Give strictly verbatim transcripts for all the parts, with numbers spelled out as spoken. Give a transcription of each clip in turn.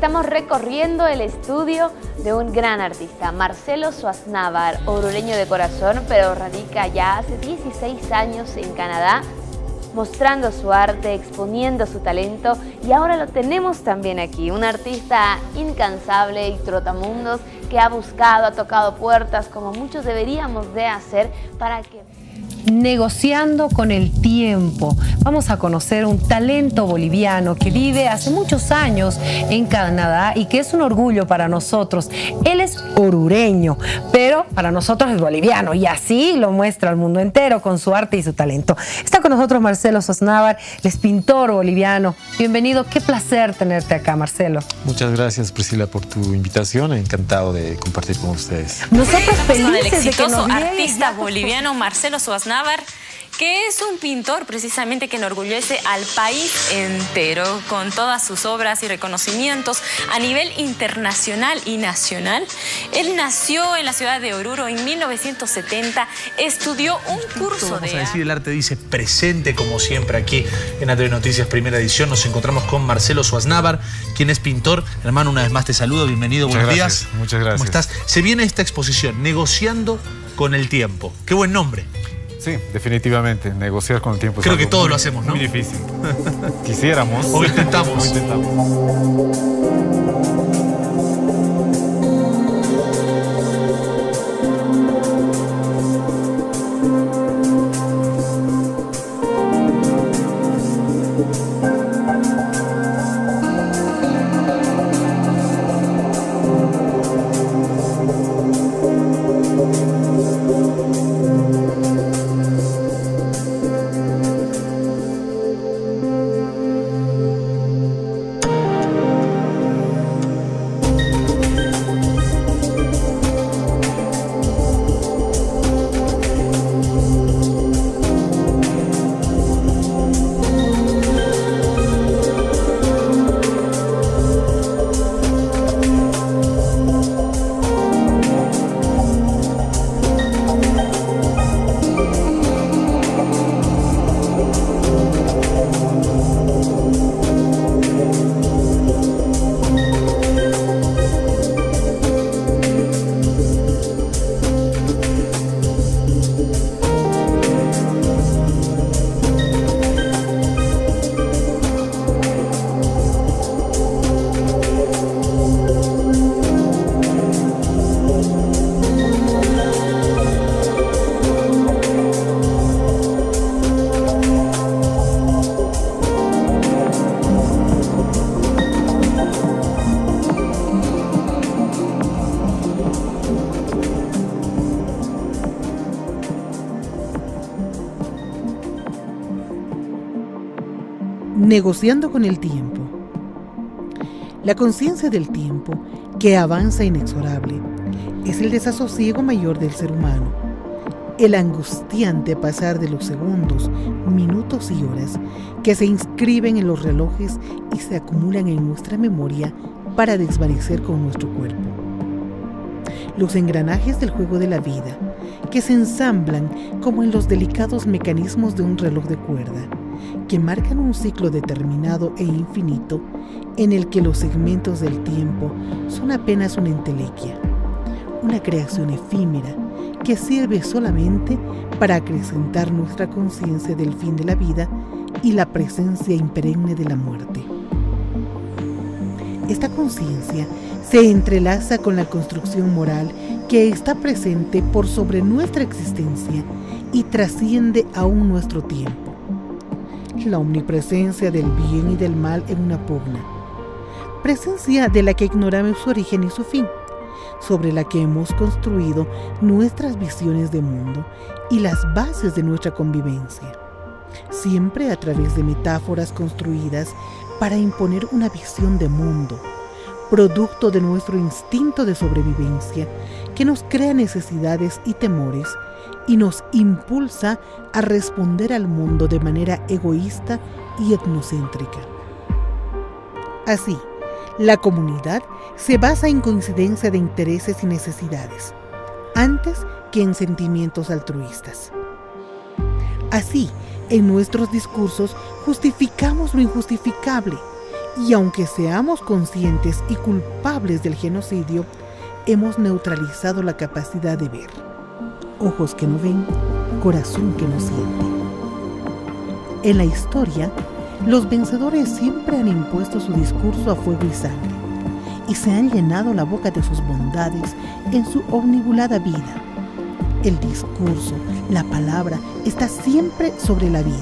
Estamos recorriendo el estudio de un gran artista, Marcelo Suaznabar, orureño de corazón, pero radica ya hace dieciséis años en Canadá, mostrando su arte, exponiendo su talento, y ahora lo tenemos también aquí, un artista incansable y trotamundos que ha buscado, ha tocado puertas, como muchos deberíamos de hacer para que... Negociando con el tiempo, vamos a conocer un talento boliviano que vive hace muchos años en Canadá y que es un orgullo para nosotros. Él es orureño, pero para nosotros es boliviano, y así lo muestra al mundo entero con su arte y su talento. Está con nosotros Marcelo Suaznabar, él es pintor boliviano. Bienvenido, qué placer tenerte acá, Marcelo. Muchas gracias, Priscila, por tu invitación. Encantado de compartir con ustedes. Nosotros felices del exitoso de que nos artista boliviano Marcelo Suaznabar, que es un pintor precisamente que enorgullece al país entero con todas sus obras y reconocimientos a nivel internacional y nacional. Él nació en la ciudad de Oruro en mil novecientos setenta, estudió un curso Vamos de... Vamos a decir, el arte dice presente, como siempre aquí en A T V Noticias Primera Edición. Nos encontramos con Marcelo Suaznabar, quien es pintor. Hermano, una vez más te saludo, bienvenido, muchas buenos gracias, días. Muchas gracias. ¿Cómo estás? Se viene esta exposición, Negociando con el Tiempo. Qué buen nombre. Sí, definitivamente, negociar con el tiempo. Creo que todos lo hacemos, ¿no? Muy difícil. Quisiéramos. O intentamos. O intentamos. Negociando con el tiempo. La conciencia del tiempo, que avanza inexorable, es el desasosiego mayor del ser humano. El angustiante pasar de los segundos, minutos y horas que se inscriben en los relojes y se acumulan en nuestra memoria para desvanecer con nuestro cuerpo. Los engranajes del juego de la vida, que se ensamblan como en los delicados mecanismos de un reloj de cuerda, que marcan un ciclo determinado e infinito en el que los segmentos del tiempo son apenas una entelequia, una creación efímera que sirve solamente para acrecentar nuestra conciencia del fin de la vida y la presencia imperenne de la muerte. Esta conciencia se entrelaza con la construcción moral que está presente por sobre nuestra existencia y trasciende aún nuestro tiempo. La omnipresencia del bien y del mal en una pugna, presencia de la que ignoramos su origen y su fin, sobre la que hemos construido nuestras visiones de mundo y las bases de nuestra convivencia, siempre a través de metáforas construidas para imponer una visión de mundo, producto de nuestro instinto de sobrevivencia que nos crea necesidades y temores y nos impulsa a responder al mundo de manera egoísta y etnocéntrica. Así, la comunidad se basa en coincidencia de intereses y necesidades, antes que en sentimientos altruistas. Así, en nuestros discursos justificamos lo injustificable Y aunque seamos conscientes y culpables del genocidio, hemos neutralizado la capacidad de ver. Ojos que no ven, corazón que no siente. En la historia, los vencedores siempre han impuesto su discurso a fuego y sangre, y se han llenado la boca de sus bondades en su omnibulada vida. El discurso, la palabra, está siempre sobre la vida.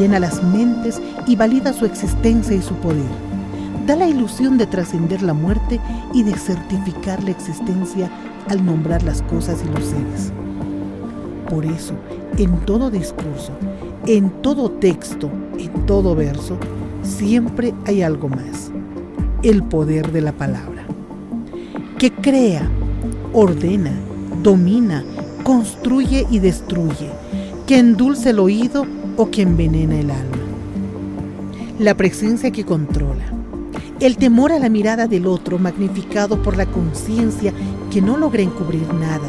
Llena las mentes y valida su existencia y su poder. Da la ilusión de trascender la muerte y de certificar la existencia al nombrar las cosas y los seres. Por eso, en todo discurso, en todo texto, en todo verso, siempre hay algo más. El poder de la palabra, que crea, ordena, domina, construye y destruye, que endulce el oído o que envenena el alma. La presencia que controla, el temor a la mirada del otro magnificado por la conciencia que no logra encubrir nada,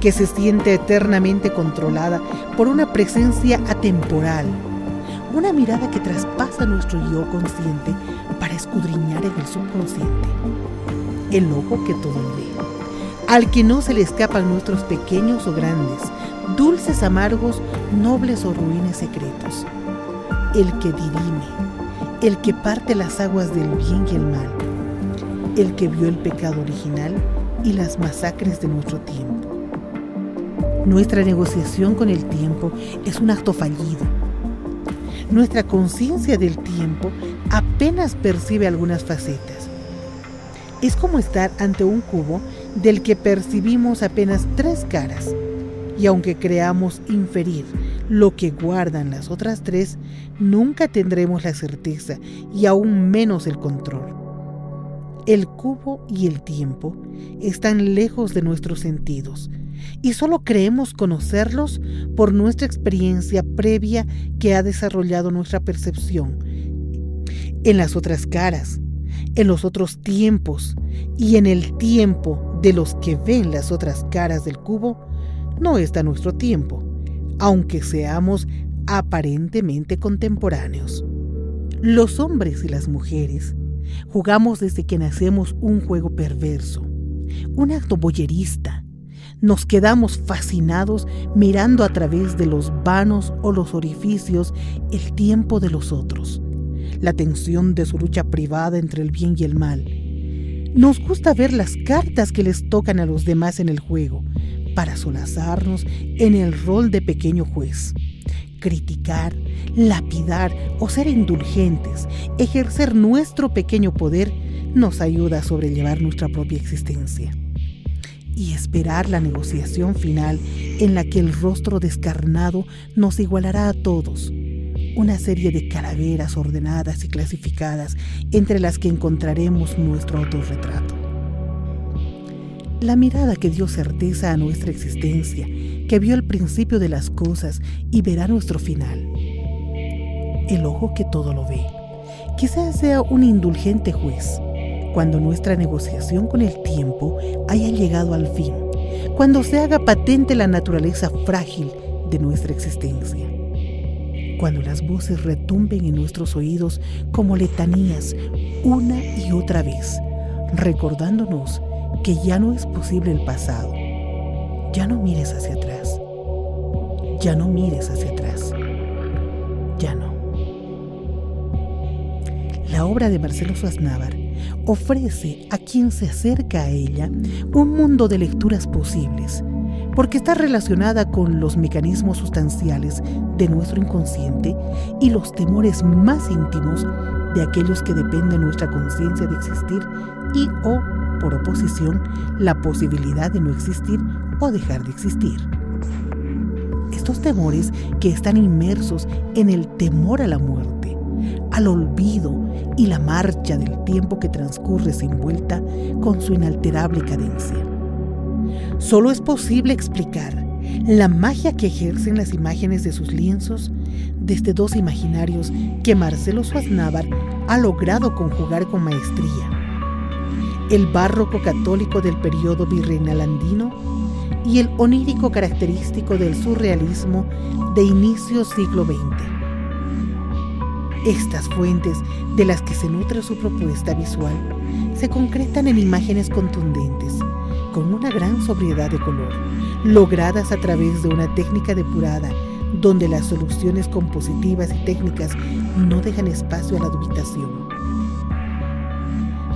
que se siente eternamente controlada por una presencia atemporal, una mirada que traspasa nuestro yo consciente para escudriñar en el subconsciente, el ojo que todo lo ve, al que no se le escapan nuestros pequeños o grandes, dulces, amargos, nobles o ruines secretos. El que dirime, el que parte las aguas del bien y el mal, el que vio el pecado original y las masacres de nuestro tiempo. Nuestra negociación con el tiempo es un acto fallido. Nuestra conciencia del tiempo apenas percibe algunas facetas. Es como estar ante un cubo del que percibimos apenas tres caras. Y aunque creamos inferir lo que guardan las otras tres, nunca tendremos la certeza y aún menos el control. El cubo y el tiempo están lejos de nuestros sentidos y solo creemos conocerlos por nuestra experiencia previa que ha desarrollado nuestra percepción. En las otras caras, en los otros tiempos y en el tiempo de los que ven las otras caras del cubo, no está nuestro tiempo, aunque seamos aparentemente contemporáneos. Los hombres y las mujeres jugamos desde que nacemos un juego perverso, un acto voyerista. Nos quedamos fascinados mirando a través de los vanos o los orificios el tiempo de los otros, la tensión de su lucha privada entre el bien y el mal. Nos gusta ver las cartas que les tocan a los demás en el juego, para solazarnos en el rol de pequeño juez, criticar, lapidar o ser indulgentes. Ejercer nuestro pequeño poder nos ayuda a sobrellevar nuestra propia existencia y esperar la negociación final en la que el rostro descarnado nos igualará a todos, una serie de calaveras ordenadas y clasificadas entre las que encontraremos nuestro autorretrato. La mirada que dio certeza a nuestra existencia, que vio el principio de las cosas y verá nuestro final. El ojo que todo lo ve, quizás sea un indulgente juez, cuando nuestra negociación con el tiempo haya llegado al fin, cuando se haga patente la naturaleza frágil de nuestra existencia, cuando las voces retumben en nuestros oídos como letanías una y otra vez, recordándonos que ya no es posible el pasado. Ya no mires hacia atrás. Ya no mires hacia atrás. Ya no. La obra de Marcelo Suaznabar ofrece a quien se acerca a ella un mundo de lecturas posibles, porque está relacionada con los mecanismos sustanciales de nuestro inconsciente y los temores más íntimos de aquellos que depende nuestra conciencia de existir y o por oposición, la posibilidad de no existir o dejar de existir. Estos temores que están inmersos en el temor a la muerte, al olvido y la marcha del tiempo que transcurre sin vuelta con su inalterable cadencia. Solo es posible explicar la magia que ejercen las imágenes de sus lienzos desde dos imaginarios que Marcelo Suaznabar ha logrado conjugar con maestría. El barroco católico del periodo virreinal andino y el onírico característico del surrealismo de inicio siglo veinte. Estas fuentes, de las que se nutre su propuesta visual, se concretan en imágenes contundentes, con una gran sobriedad de color, logradas a través de una técnica depurada, donde las soluciones compositivas y técnicas no dejan espacio a la dubitación.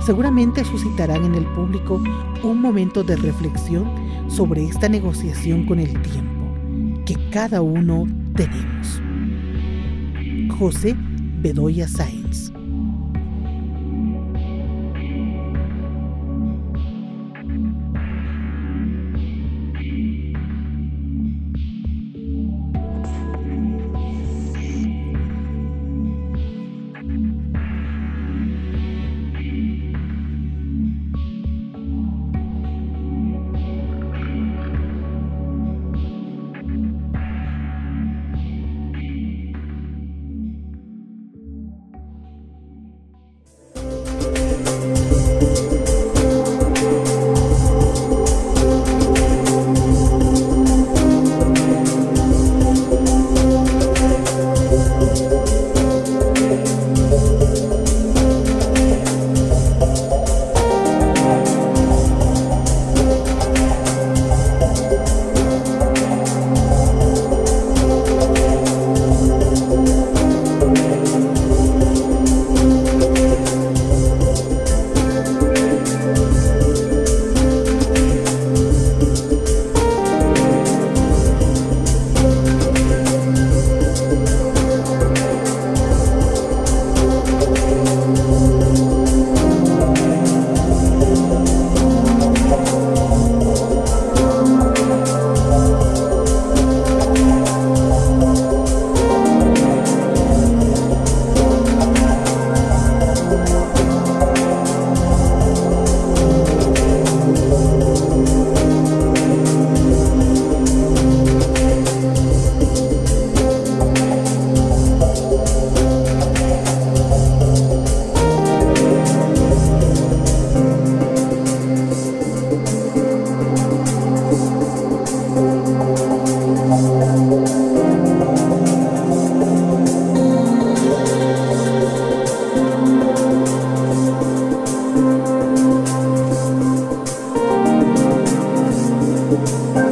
Seguramente suscitarán en el público un momento de reflexión sobre esta negociación con el tiempo que cada uno tenemos. José Bedoya Saenz. Thank you.